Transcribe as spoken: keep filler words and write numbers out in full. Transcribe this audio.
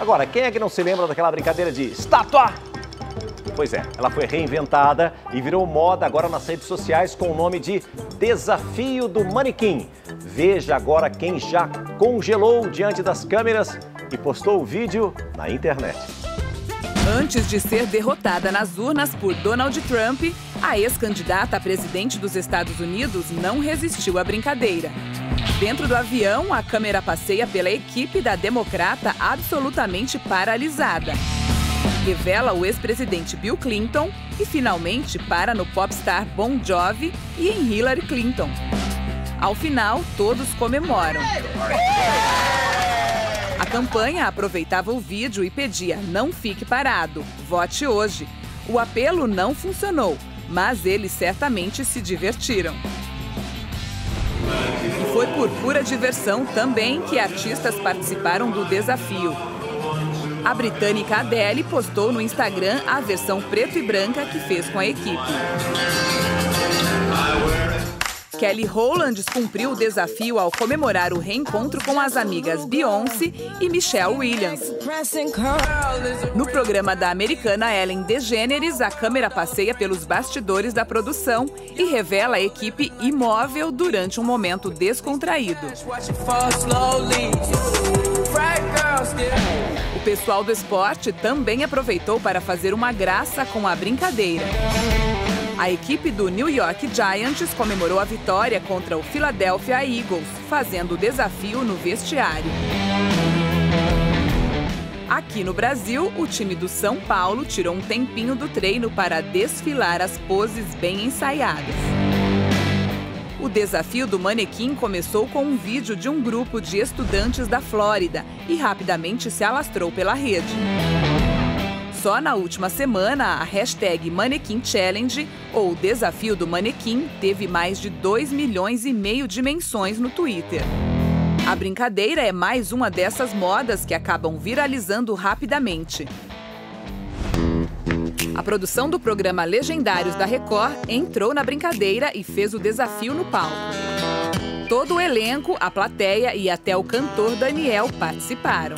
Agora, quem é que não se lembra daquela brincadeira de estátua? Pois é, ela foi reinventada e virou moda agora nas redes sociais com o nome de Desafio do Manequim. Veja agora quem já congelou diante das câmeras e postou o vídeo na internet. Antes de ser derrotada nas urnas por Donald Trump, a ex-candidata a presidente dos Estados Unidos não resistiu à brincadeira. Dentro do avião, a câmera passeia pela equipe da democrata absolutamente paralisada. Revela o ex-presidente Bill Clinton e, finalmente, para no popstar Bon Jovi e em Hillary Clinton. Ao final, todos comemoram. A campanha aproveitava o vídeo e pedia: não fique parado, vote hoje. O apelo não funcionou, mas eles certamente se divertiram. E foi por pura diversão também que artistas participaram do desafio. A britânica Adele postou no Instagram a versão preto e branca que fez com a equipe. Kelly Rowland cumpriu o desafio ao comemorar o reencontro com as amigas Beyoncé e Michelle Williams. No programa da americana Ellen DeGeneres, a câmera passeia pelos bastidores da produção e revela a equipe imóvel durante um momento descontraído. O pessoal do esporte também aproveitou para fazer uma graça com a brincadeira. A equipe do New York Giants comemorou a vitória contra o Philadelphia Eagles, fazendo o desafio no vestiário. Aqui no Brasil, o time do São Paulo tirou um tempinho do treino para desfilar as poses bem ensaiadas. O desafio do manequim começou com um vídeo de um grupo de estudantes da Flórida e rapidamente se alastrou pela rede. Só na última semana, a hashtag Manequim Challenge, ou Desafio do Manequim, teve mais de dois milhões e meio de menções no Twitter. A brincadeira é mais uma dessas modas que acabam viralizando rapidamente. A produção do programa Legendários da Record entrou na brincadeira e fez o desafio no palco. Todo o elenco, a plateia e até o cantor Daniel participaram.